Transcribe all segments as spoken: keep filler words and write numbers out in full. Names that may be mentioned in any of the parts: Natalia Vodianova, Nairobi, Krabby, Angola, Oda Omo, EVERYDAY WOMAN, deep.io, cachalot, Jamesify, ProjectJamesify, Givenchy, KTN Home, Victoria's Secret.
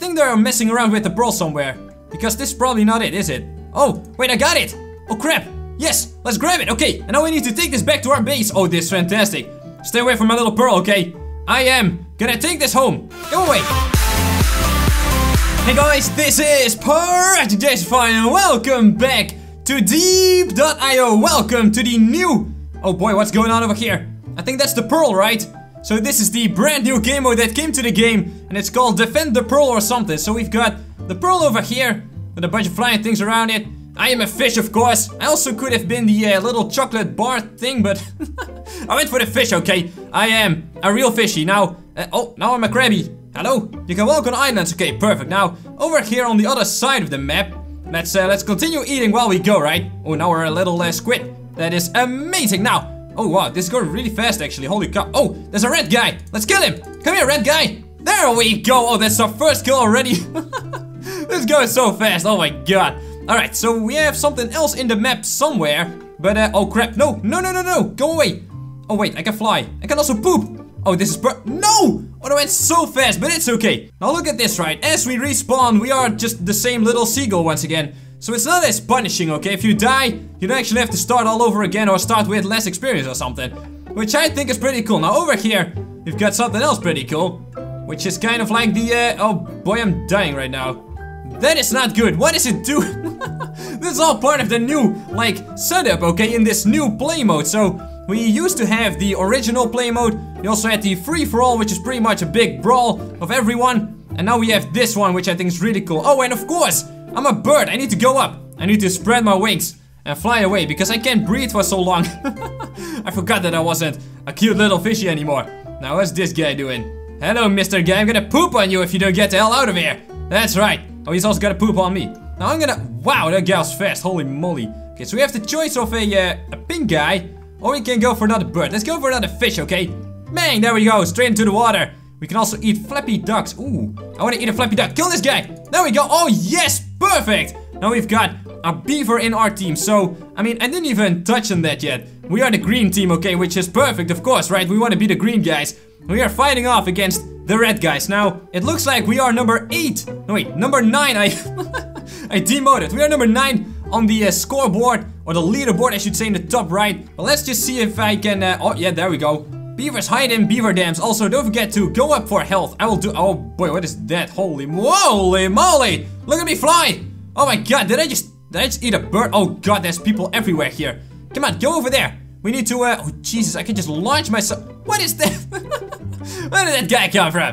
think they're messing around with the brawl somewhere, because this is probably not it, is it? Oh, wait, I got it! Oh crap! Yes, let's grab it, okay! And now we need to take this back to our base. Oh, this is fantastic. Stay away from my little pearl, okay? I am gonna take this home. Go away! Hey guys, this is ProjectJamesify and welcome back to deep dot i o. Welcome to the new... Oh boy, what's going on over here? I think that's the pearl, right? So this is the brand new game mode that came to the game, and it's called Defend the Pearl or something. So we've got the pearl over here, with a bunch of flying things around it. I am a fish, of course. I also could have been the uh, little chocolate bar thing, but I went for the fish, okay? I am a real fishy. Now, uh, oh, now I'm a crabby. Hello? You can walk on islands. Okay, perfect. Now, over here on the other side of the map, let's uh, let's continue eating while we go, right? Oh, now we're a little uh, squid. That is amazing. Now, oh wow, this is going really fast, actually. Holy cow. Oh, there's a red guy. Let's kill him. Come here, red guy. There we go. Oh, that's our first kill already. This goes so fast. Oh my god. Alright, so we have something else in the map somewhere, but uh, oh crap, no, no, no, no, no, go away. Oh wait, I can fly, I can also poop. Oh, this is per- no! Oh, that went so fast, but it's okay. Now look at this, right, as we respawn, we are just the same little seagull once again. So it's not as punishing, okay, if you die, you don't actually have to start all over again or start with less experience or something. Which I think is pretty cool. Now over here, we've got something else pretty cool, which is kind of like the, uh, oh boy, I'm dying right now. That is not good. What does it do? This is all part of the new, like, setup, okay, in this new play mode. So, we used to have the original play mode. We also had the free-for-all, which is pretty much a big brawl of everyone. And now we have this one, which I think is really cool. Oh, and of course, I'm a bird. I need to go up. I need to spread my wings and fly away, because I can't breathe for so long. I forgot that I wasn't a cute little fishy anymore. Now, what's this guy doing? Hello, Mister Guy. I'm gonna poop on you if you don't get the hell out of here. That's right. Oh, he's also got a poop on me. Now I'm gonna... Wow, that gal's fast. Holy moly. Okay, so we have the choice of a, uh, a pink guy, or we can go for another bird. Let's go for another fish, okay? Bang, there we go. Straight into the water. We can also eat flappy ducks. Ooh, I want to eat a flappy duck. Kill this guy. There we go. Oh, yes. Perfect. Now we've got a beaver in our team. So, I mean, I didn't even touch on that yet. We are the green team, okay? Which is perfect, of course, right? We want to be the green guys. We are fighting off against... the red guys. Now, it looks like we are number eight. No, wait, number nine. I I demoted. We are number nine on the uh, scoreboard, or the leaderboard, I should say, in the top right. But let's just see if I can... Uh, oh, yeah, there we go. Beavers hide in beaver dams. Also, don't forget to go up for health. I will do... Oh, boy, what is that? Holy moly, moly. Look at me fly. Oh, my God. Did I just... Did I just eat a bird? Oh, God, there's people everywhere here. Come on, go over there. We need to... Uh, oh, Jesus, I can just launch myself. What is that? Where did that guy come from?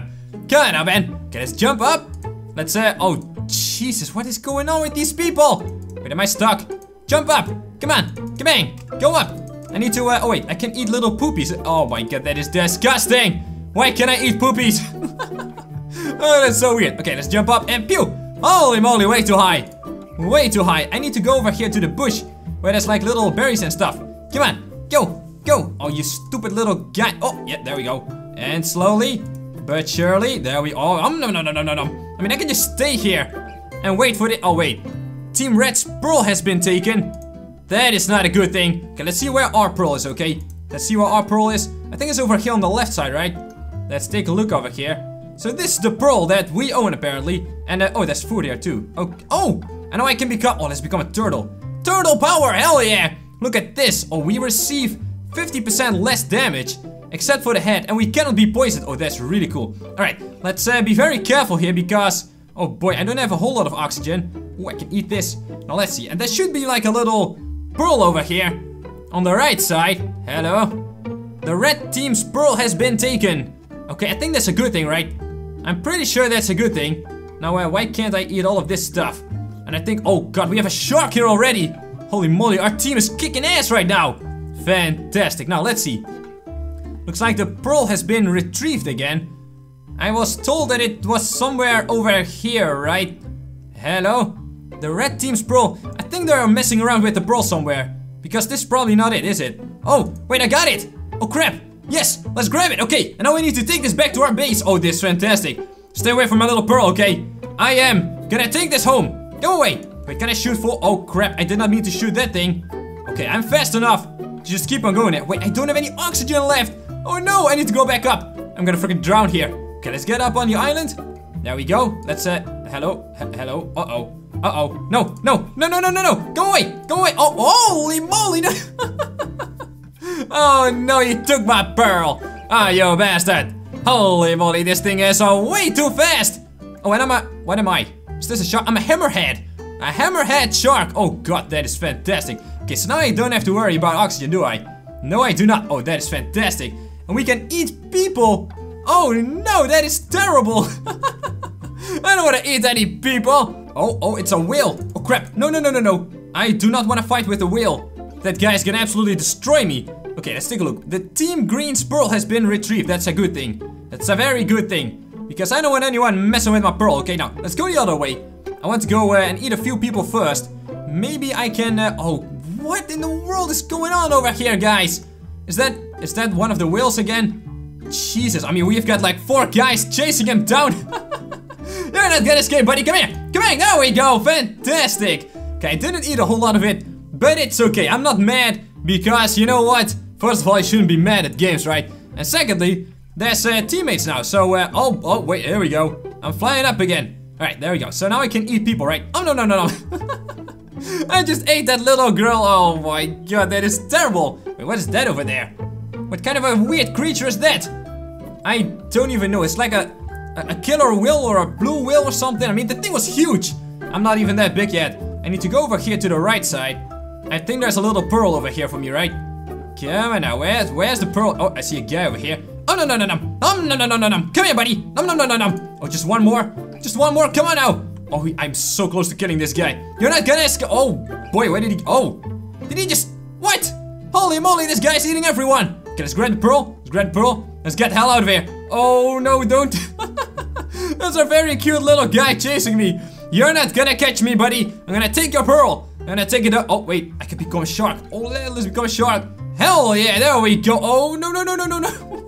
Come on now, man. Okay, let's jump up. Let's, uh, oh, Jesus, what is going on with these people? Wait, am I stuck? Jump up. Come on. Come on. Go up. I need to, uh, oh, wait, I can eat little poopies. Oh, my God, that is disgusting. Why can I eat poopies? Oh, that's so weird. Okay, let's jump up and pew. Holy moly, way too high. Way too high. I need to go over here to the bush where there's, like, little berries and stuff. Come on. Go. Go. Oh, you stupid little guy. Oh, yeah, there we go. And slowly, but surely, there we are. Um, no, no, no, no, no, no. I mean, I can just stay here and wait for the... Oh, wait. Team Red's pearl has been taken. That is not a good thing. Okay, let's see where our pearl is, okay? Let's see where our pearl is. I think it's over here on the left side, right? Let's take a look over here. So this is the pearl that we own, apparently. And, uh, oh, there's food here, too. Oh, oh, I know I can become... Oh, let's become a turtle. Turtle power, hell yeah! Look at this. Oh, we receive fifty percent less damage. Except for the head, and we cannot be poisoned. Oh, that's really cool. Alright, let's uh, be very careful here, because... Oh boy, I don't have a whole lot of oxygen. Oh, I can eat this. Now let's see, and there should be like a little pearl over here. On the right side. Hello. The red team's pearl has been taken. Okay, I think that's a good thing, right? I'm pretty sure that's a good thing. Now, uh, why can't I eat all of this stuff? And I think... Oh god, we have a shark here already. Holy moly, our team is kicking ass right now. Fantastic. Now, let's see. Looks like the pearl has been retrieved again. I was told that it was somewhere over here, right? Hello? The red team's pearl. I think they're messing around with the pearl somewhere. Because this is probably not it, is it? Oh, wait, I got it! Oh, crap! Yes, let's grab it! Okay, and now we need to take this back to our base. Oh, this is fantastic. Stay away from my little pearl, okay? I am gonna take this home. Go away! Wait, can I shoot for... Oh, crap, I did not mean to shoot that thing. Okay, I'm fast enough. Just keep on going there. Wait, I don't have any oxygen left. Oh no, I need to go back up. I'm gonna freaking drown here. Okay, let's get up on the island. There we go. Let's uh hello. H hello. Uh-oh. Uh-oh. No, no, no, no, no, no, no. Go away. Go away. Oh, holy moly. No. Oh no, you took my pearl. Ah, oh, you bastard. Holy moly, this thing is uh, way too fast. Oh, and I'm a what am I? Is this a shark? I'm a hammerhead. A hammerhead shark. Oh god, that is fantastic. Okay, so now I don't have to worry about oxygen, do I? No, I do not. Oh, that is fantastic. And we can eat people. Oh no, that is terrible. I don't want to eat any people. Oh, oh, it's a whale. Oh crap. No, no, no, no, no. I do not want to fight with a whale. That guy is gonna absolutely destroy me. Okay, let's take a look. The Team Green's pearl has been retrieved. That's a good thing. That's a very good thing. Because I don't want anyone messing with my pearl. Okay, now, let's go the other way. I want to go uh, and eat a few people first. Maybe I can... Uh, oh, what in the world is going on over here, guys? Is that... Is that one of the whales again? Jesus, I mean, we've got like four guys chasing him down. You're not gonna escape, buddy. Come here. Come here. There we go. Fantastic. Okay, I didn't eat a whole lot of it. But it's okay. I'm not mad. Because, you know what? First of all, you shouldn't be mad at games, right? And secondly, there's uh, teammates now. So, uh, oh, oh, wait, here we go. I'm flying up again. All right, there we go. So now I can eat people, right? Oh, no, no, no, no. I just ate that little girl. Oh, my God, that is terrible. Wait, what is that over there? What kind of a weird creature is that? I don't even know. It's like a, a killer whale or a blue whale or something. I mean, the thing was huge. I'm not even that big yet. I need to go over here to the right side. I think there's a little pearl over here for me, right? Come on now, where's, where's the pearl? Oh, I see a guy over here. Oh, no, no, no, no. Oh, no, no, no, no, no. Come here, buddy. No, no, no, no, no. Oh, just one more. Just one more. Come on now. Oh, he, I'm so close to killing this guy. You're not gonna escape. Oh, boy, where did he... Oh, did he just... What? Holy moly, this guy's eating everyone. Okay, let's grab the pearl. Let's grab the pearl. Let's get the hell out of here. Oh, no, don't. That's a very cute little guy chasing me. You're not gonna catch me, buddy. I'm gonna take your pearl. I'm gonna take it up. Oh, wait. I could become a shark. Oh, let's become a shark. Hell yeah, there we go. Oh, no, no, no, no, no, no.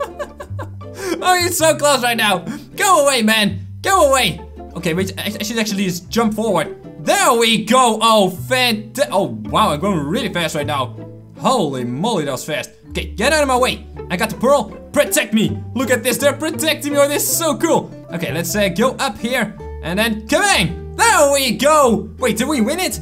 Oh, you're so close right now. Go away, man. Go away. Okay, wait, I should actually just jump forward. There we go. Oh, fant- Oh, wow, I'm going really fast right now. Holy moly, that was fast. Okay, get out of my way. I got the pearl. Protect me. Look at this. They're protecting me. Oh, this is so cool. Okay, let's uh, go up here. And then, kabang. There we go. Wait, did we win it?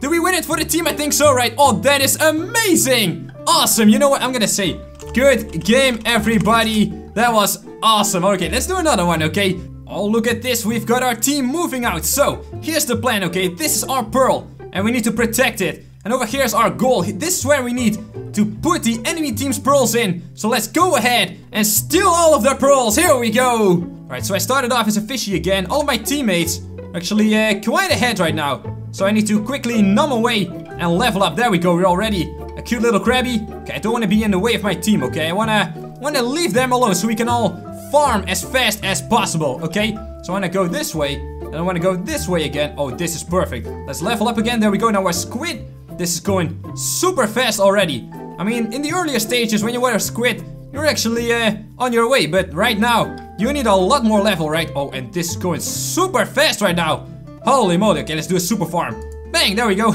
Did we win it for the team? I think so, right? Oh, that is amazing. Awesome, you know what I'm gonna say? Good game, everybody. That was awesome. Okay, let's do another one, okay? Oh, look at this. We've got our team moving out. So, here's the plan, okay? This is our pearl, and we need to protect it. And over here's our goal. This is where we need to put the enemy team's pearls in. So let's go ahead and steal all of their pearls. Here we go. All right, so I started off as a fishy again. All my teammates are actually uh, quite ahead right now. So I need to quickly numb away and level up. There we go, we're already a cute little Krabby. Okay, I don't want to be in the way of my team, okay? I want to want to leave them alone so we can all farm as fast as possible, okay? So I want to go this way, and I want to go this way again. Oh, this is perfect. Let's level up again. There we go. Now we're squid. This is going super fast already. I mean, in the earlier stages when you were a squid, you're actually uh, on your way. But right now, you need a lot more level, right? Oh, and this is going super fast right now. Holy moly. Okay, let's do a super farm. Bang, there we go.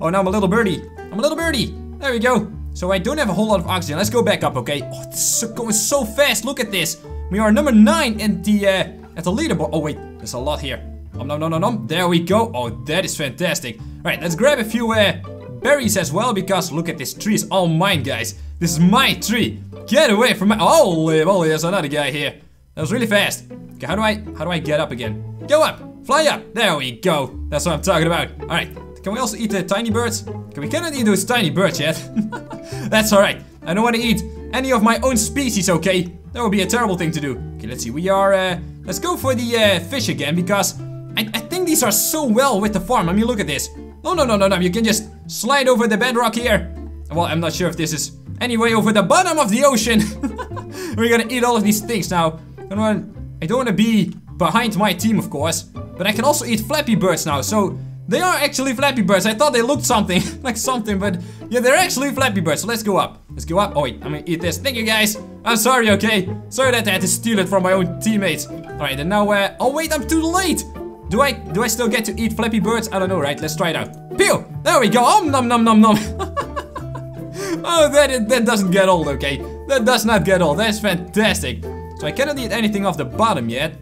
Oh, now I'm a little birdie. I'm a little birdie. There we go. So I don't have a whole lot of oxygen. Let's go back up, okay? Oh, this is going so fast. Look at this. We are number nine at the, uh, at the leaderboard. Oh, wait. There's a lot here. Om nom nom nom nom. There we go. Oh, that is fantastic. All right, let's grab a few uh, berries as well because look at this tree. It's all mine, guys. This is my tree. Get away from my... Holy moly, there's another guy here. That was really fast. Okay, how do I... How do I get up again? Go up. Fly up. There we go. That's what I'm talking about. All right. Can we also eat the tiny birds? Okay, we cannot eat those tiny birds yet. That's alright. I don't want to eat any of my own species, okay? That would be a terrible thing to do. Okay, let's see. We are, uh... Let's go for the uh, fish again, because I, I think these are so well with the farm. I mean, look at this. No, no, no, no, no. You can just slide over the bedrock here. Well, I'm not sure if this is... Anyway, over the bottom of the ocean. We're gonna eat all of these things now. I don't want, I don't want to be behind my team, of course. But I can also eat flappy birds now, so... They are actually Flappy Birds. I thought they looked something, like something, but yeah, they're actually Flappy Birds. So let's go up. Let's go up. Oh, wait, I'm gonna eat this. Thank you, guys. I'm sorry, okay? Sorry that I had to steal it from my own teammates. All right, and now, uh, oh, wait, I'm too late. Do I do I still get to eat Flappy Birds? I don't know, right? Let's try it out. Pew! There we go. Om nom nom nom nom. Oh, that, that doesn't get old, okay? That does not get old. That's fantastic. So I cannot eat anything off the bottom yet.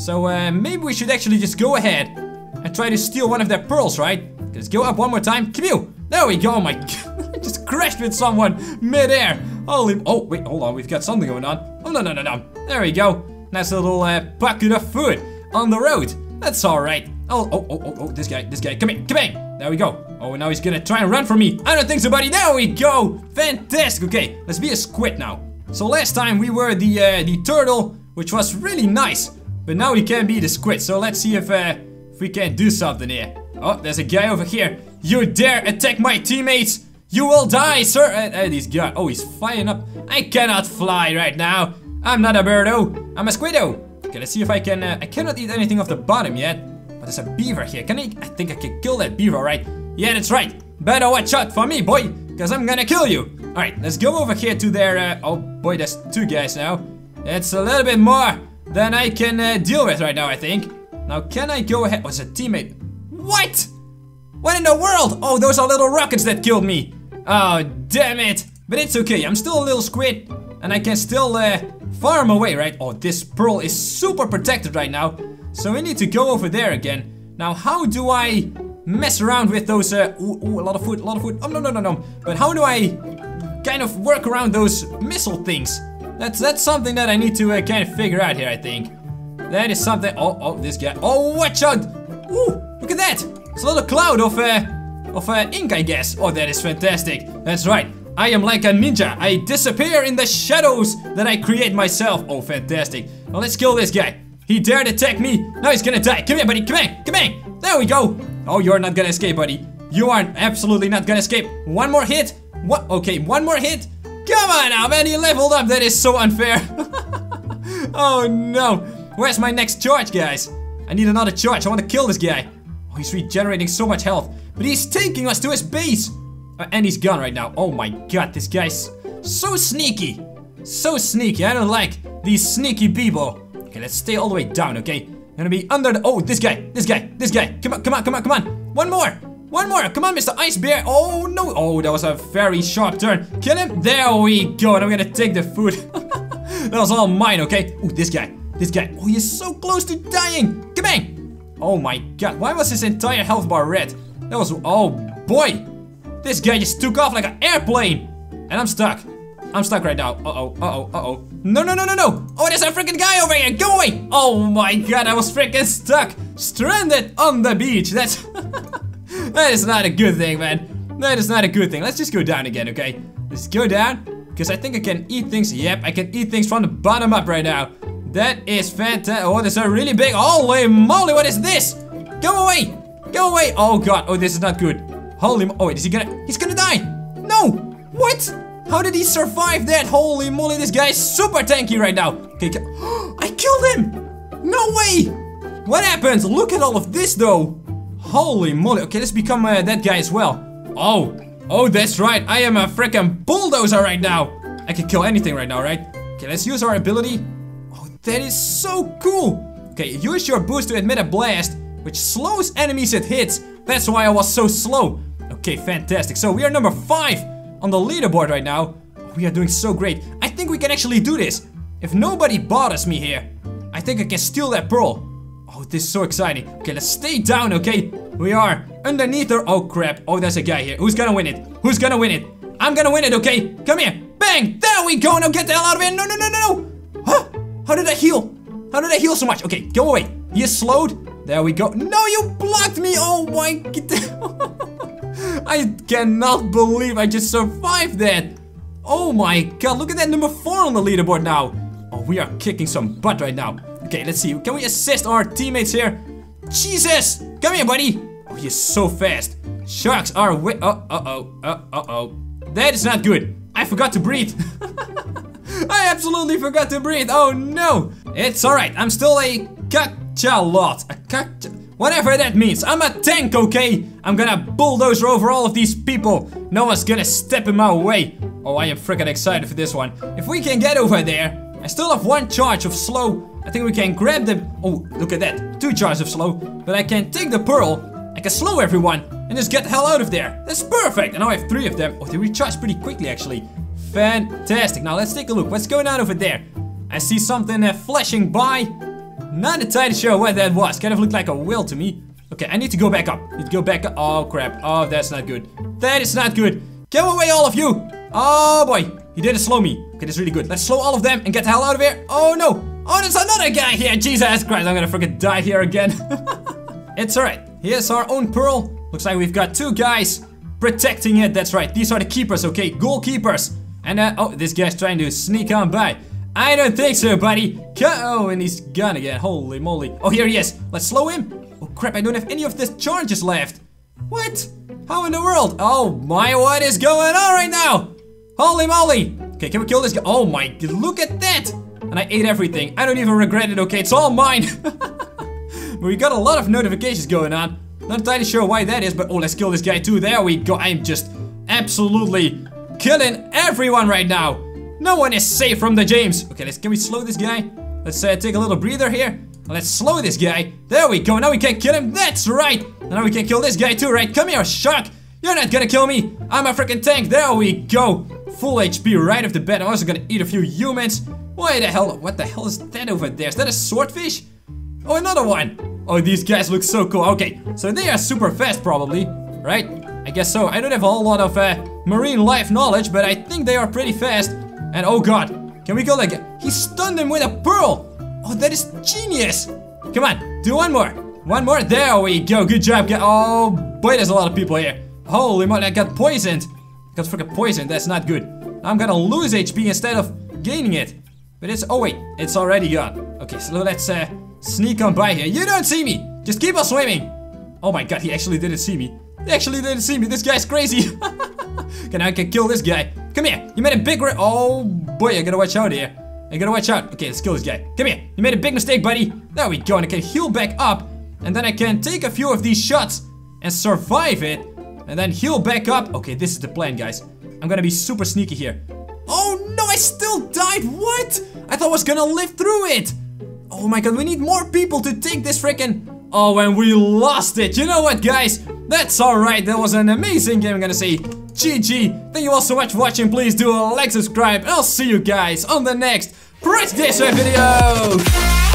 So uh, maybe we should actually just go ahead and try to steal one of their pearls, right? Let's go up one more time. Kaboo! There we go. Oh my god. I just crashed with someone mid-air. Holy... Oh, wait, hold on. We've got something going on. Oh, no, no, no, no. There we go. Nice little uh, bucket of food on the road. That's all right. Oh, oh, oh, oh, oh, this guy, this guy. Come here, come here. There we go. Oh, now he's gonna try and run from me. I don't think so, buddy. There we go. Fantastic. Okay, let's be a squid now. So last time we were the uh, the turtle, which was really nice. But now we can be the squid. So let's see if, uh, if we can do something here. Oh, there's a guy over here. You dare attack my teammates? You will die, sir. And uh, uh, he's got. Oh, he's flying up. I cannot fly right now. I'm not a birdo. I'm a squiddo. Okay, let's see if I can. Uh, I cannot eat anything off the bottom yet. But there's a beaver here. Can I? I think I can kill that beaver, right? Yeah, that's right. Better watch out for me, boy, because I'm gonna kill you. All right, let's go over here to their. Uh, oh boy, there's two guys now. It's a little bit more than I can uh, deal with right now, I think. Now, can I go ahead? Oh, it's a teammate. What? What in the world? Oh, those are little rockets that killed me. Oh, damn it. But it's okay. I'm still a little squid, and I can still uh, farm away, right? Oh, this pearl is super protected right now. So we need to go over there again. Now, how do I mess around with those, uh, ooh, ooh, a lot of food, a lot of food. Oh, no, no, no, no. But how do I kind of work around those missile things? That's that's something that I need to uh, kind of figure out here, I think. That is something, oh, oh, this guy. Oh, watch out. Ooh, look at that. It's a little cloud of, uh, of uh, ink, I guess. Oh, that is fantastic. That's right. I am like a ninja. I disappear in the shadows that I create myself. Oh, fantastic. Now, let's kill this guy. He dared attack me. Now he's gonna die. Come here, buddy. Come here. Come here. There we go. Oh, you're not gonna escape, buddy. You are absolutely not gonna escape. One more hit. What? Okay, one more hit. Come on now, man. He leveled up. That is so unfair. Oh, no. Where's my next charge, guys? I need another charge. I want to kill this guy. Oh, he's regenerating so much health. But he's taking us to his base. Uh, and he's gone right now. Oh, my God. This guy's so sneaky. So sneaky. I don't like these sneaky people. Okay, let's stay all the way down, okay? I'm gonna be under the... Oh, this guy, this guy, this guy. Come on, come on, come on, come on. One more, one more. Come on, Mister Ice Bear. Oh, no. Oh, that was a very sharp turn. Kill him. There we go. And I'm gonna take the food. That was all mine, okay? Oh, this guy, this guy. Oh, he's so close to dying. Come on. Oh, my God. Why was his entire health bar red? That was... Oh, boy. This guy just took off like an airplane. And I'm stuck. I'm stuck right now. Uh-oh, uh-oh, uh-oh. No, no, no, no, no. Oh, there's a freaking guy over here. Go away. Oh, my God. I was freaking stuck. Stranded on the beach. That's... That is not a good thing, man. That is not a good thing. Let's just go down again, okay? Let's go down. Because I think I can eat things. Yep, I can eat things from the bottom up right now. That is fantastic. Oh, there's a really big... Holy moly, what is this? Go away. Go away. Oh, God. Oh, this is not good. Holy... Oh, wait, is he gonna... He's gonna die. No. What? How did he survive that? Holy moly, this guy is super tanky right now. Okay, I killed him! No way! What happened? Look at all of this, though. Holy moly. Okay, let's become uh, that guy as well. Oh, oh, that's right. I am a freaking bulldozer right now. I can kill anything right now, right? Okay, let's use our ability. Oh, that is so cool. Okay, use your boost to emit a blast, which slows enemies it hits. That's why I was so slow. Okay, fantastic. So we are number five on the leaderboard right now. We are doing so great. I think we can actually do this. If nobody bothers me here, I think I can steal that pearl. Oh, this is so exciting. Okay, let's stay down, okay? We are underneath her. Oh, crap. Oh, there's a guy here. Who's gonna win it? Who's gonna win it? I'm gonna win it, okay? Come here. Bang! There we go. Now get the hell out of here. No, no, no, no, no. Huh? How did I heal? How did I heal so much? Okay, go away. You slowed. There we go. No, you blocked me. Oh, my God. I cannot believe I just survived that. Oh my God, look at that number four on the leaderboard now. Oh, we are kicking some butt right now. Okay, let's see. Can we assist our teammates here? Jesus! Come here, buddy. Oh, he's so fast. Sharks are wi- Uh oh, uh oh, uh oh. That is not good. I forgot to breathe. I absolutely forgot to breathe. Oh no. It's alright. I'm still a cachalot. A cachalot. Whatever that means, I'm a tank, okay? I'm gonna bulldoze over all of these people. No one's gonna step in my way. Oh, I am freaking excited for this one. If we can get over there, I still have one charge of slow. I think we can grab them. Oh, look at that. Two charges of slow. But I can take the pearl. I can slow everyone and just get the hell out of there. That's perfect. And now I have three of them. Oh, they recharge pretty quickly, actually. Fantastic. Now, let's take a look. What's going on over there? I see something uh, flashing by. not entirely sure what that was. Kind of looked like a whale to me. Okay, I need to go back up. Need to go back up. Oh, crap. Oh, that's not good. That is not good. Get away, all of you. Oh, boy. He didn't slow me. Okay, that's really good. Let's slow all of them and get the hell out of here. Oh, no. Oh, there's another guy here. Jesus Christ, I'm gonna freaking die here again. It's alright. Here's our own pearl. Looks like we've got two guys protecting it. That's right. These are the keepers, okay? Goalkeepers. And, uh, oh, this guy's trying to sneak on by. I don't think so, buddy. Oh, and he's gone again. Holy moly. Oh, here he is. Let's slow him. Oh, crap. I don't have any of the charges left. What? How in the world? Oh, my. What is going on right now? Holy moly. Okay, can we kill this guy? Oh, my. Look at that. And I ate everything. I don't even regret it, okay? It's all mine. But we got a lot of notifications going on. Not entirely sure why that is, but oh, let's kill this guy too. There we go. I'm just absolutely killing everyone right now. No one is safe from the James. Okay, let's, can we slow this guy? Let's uh, take a little breather here. Let's slow this guy. There we go. Now we can kill him. That's right. Now we can kill this guy too, right? Come here, shark. You're not gonna kill me. I'm a freaking tank. There we go. Full H P right off the bat. I'm also gonna eat a few humans. Why the hell? What the hell is that over there? Is that a swordfish? Oh, another one. Oh, these guys look so cool. Okay, so they are super fast probably, right? I guess so. I don't have a whole lot of uh, marine life knowledge, but I think they are pretty fast. And oh god, can we go like, he stunned him with a pearl. Oh, that is genius. Come on, do one more. One more, there we go, good job. Oh boy, there's a lot of people here. Holy moly, I got poisoned. I got freaking poisoned, that's not good. I'm gonna lose H P instead of gaining it. But it's, oh wait, it's already gone. Okay, so let's uh, sneak on by here. You don't see me, just keep on swimming. Oh my god, he actually didn't see me. He actually didn't see me, this guy's crazy. Okay, now I can kill this guy. Come here, you made a big re- oh boy, I gotta watch out here. I gotta watch out. Okay, let's kill this guy. Come here, you made a big mistake, buddy. There we go, and I can heal back up. And then I can take a few of these shots and survive it. And then heal back up. Okay, this is the plan, guys. I'm gonna be super sneaky here. Oh no, I still died, what? I thought I was gonna live through it. Oh my god, we need more people to take this freaking. Oh, and we lost it. You know what, guys? That's alright, that was an amazing game, I'm gonna say. G G. Thank you all so much for watching. Please do like, subscribe, and I'll see you guys on the next ProjectJamesify video.